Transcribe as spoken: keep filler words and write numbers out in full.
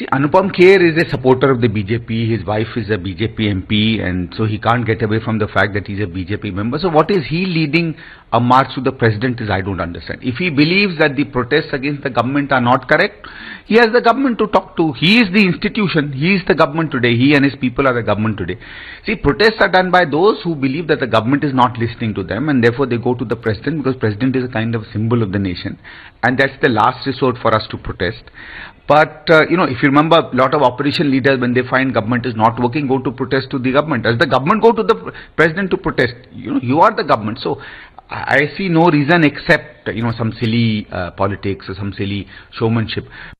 See, Anupam Kher is a supporter of the B J P. His wife is a B J P M P, and so he can't get away from the fact that he's a B J P member. So what is he leading a march to the president is I don't understand. If he believes that the protests against the government are not correct, he has the government to talk to. He is the institution. He is the government today. He and his people are the government today. See, protests are done by those who believe that the government is not listening to them, and therefore they go to the president, because president is a kind of symbol of the nation, and that's the last resort for us to protest. But, uh, you know, if you remember, a lot of opposition leaders, when they find government is not working, go to protest to the government. Does the government go to the president to protest? You know, you are the government. So I see no reason except, you know, some silly uh, politics or some silly showmanship.